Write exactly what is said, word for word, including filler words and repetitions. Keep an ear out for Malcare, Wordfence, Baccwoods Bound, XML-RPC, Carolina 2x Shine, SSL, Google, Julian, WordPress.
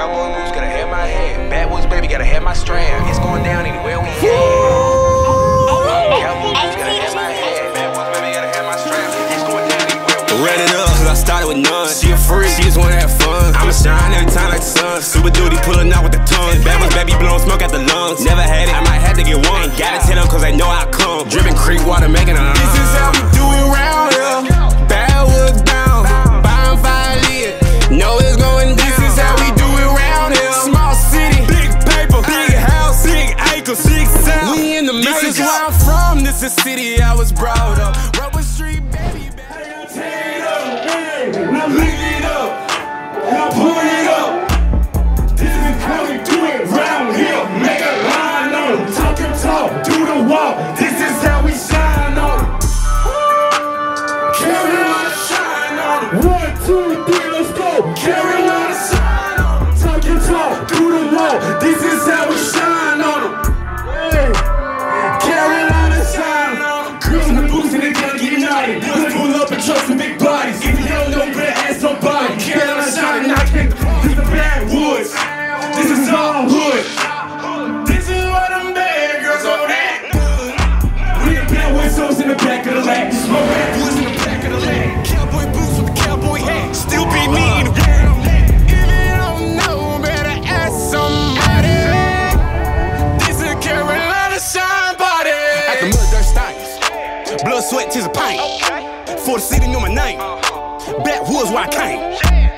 Cowboy boots, gotta have my head. Backwards, baby, gotta have my strand. It's going down anywhere we head. Cowboy boots, gotta have my head. Backwards, baby, gotta have my strand. It's going down anywhere we head. Ran it up, cause I started with none. She a freak, she just wanna have fun. I'ma shine every time like the sun. Super duty, pulling out with the tongue. Backwards, baby, blowing smoke out the lungs. Never had it, I might have to get one. Gotta tell them, cause they know I come. Dripping creek water, making a. This is how we do it round here. Backwards, bound. Buying five lit. No, it's going. This is where I'm from, this is city I was brought up. Rubber Street, baby, baby. Tear it up, hey, now lick it up, now put it up. This is how we do it round here. Make a line on them, talk and talk, do the walk. This is how we shine on them. Carolina shine on them. One, two, three, let's go. Carolina shine on them. Talk and talk, do the walk. This is how we shine on them. Trust in big bodies. If you don't know, better ask somebody. Carolina shine, I can't. This is the backwoods. This is all hood. This is what them bad girls on that. We the backwoods, so in the back of the lag. My backwoods in the back of the lag. Cowboy boots with the cowboy hat. Still be me in the back of the lag. If you don't know, better ask somebody. This is Carolina shine body. At the mud, dirt stocks. Blood, sweat, tears, a pint. For the city, knew my name. Backwoods where I came.